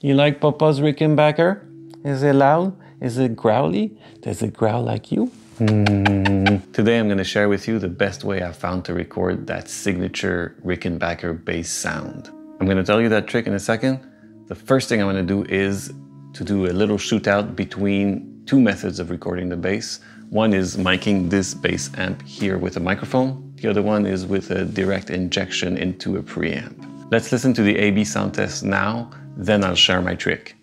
You like Papa's Rickenbacker? Is it loud? Is it growly? Does it growl like you? Today I'm going to share with you the best way I found to record that signature Rickenbacker bass sound. I'm going to tell you that trick in a second. The first thing I'm going to do is to do a little shootout between two methods of recording the bass. One is miking this bass amp here with a microphone. The other one is with a direct injection into a preamp. Let's listen to the A/B sound test now, then I'll share my trick.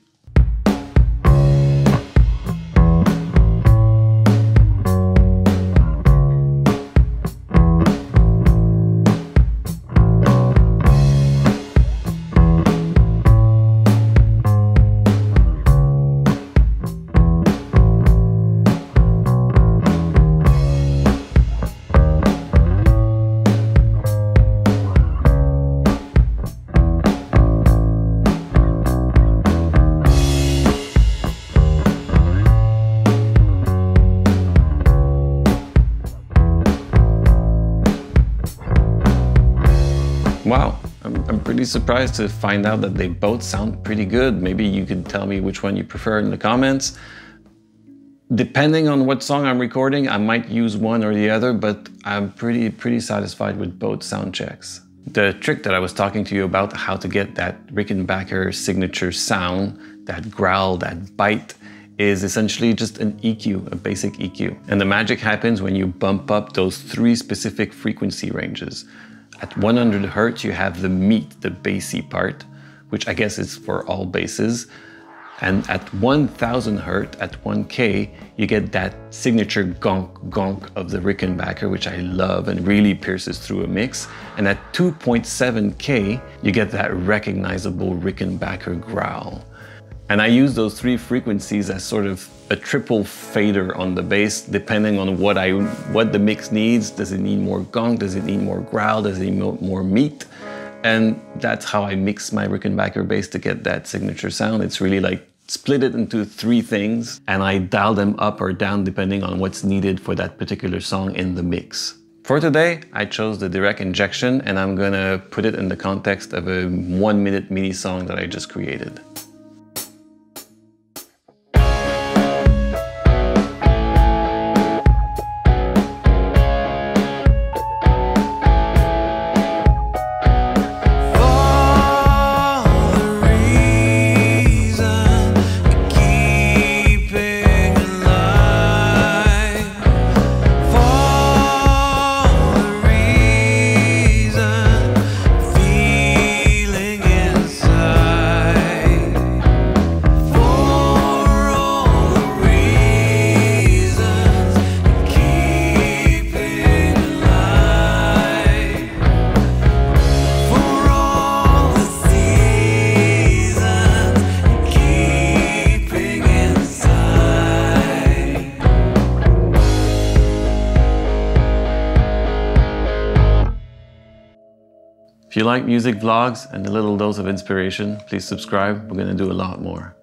Wow, I'm pretty surprised to find out that they both sound pretty good. Maybe you could tell me which one you prefer in the comments. Depending on what song I'm recording, I might use one or the other, but I'm pretty satisfied with both sound checks. The trick that I was talking to you about, how to get that Rickenbacker signature sound, that growl, that bite, is essentially just an EQ, a basic EQ. And the magic happens when you bump up those three specific frequency ranges. At 100 Hertz, you have the meat, the bassy part, which I guess is for all basses. And at 1000 Hertz, at 1K, you get that signature gonk gonk of the Rickenbacker, which I love and really pierces through a mix. And at 2.7K, you get that recognizable Rickenbacker growl. And I use those three frequencies as sort of a triple fader on the bass, depending on what the mix needs. Does it need more gong? Does it need more growl? Does it need more meat? And that's how I mix my Rickenbacker bass to get that signature sound. It's really like split it into three things, and I dial them up or down depending on what's needed for that particular song in the mix. For today, I chose the direct injection, and I'm gonna put it in the context of a 1-minute MIDI song that I just created. If you like music vlogs and a little dose of inspiration, please subscribe. We're going to do a lot more.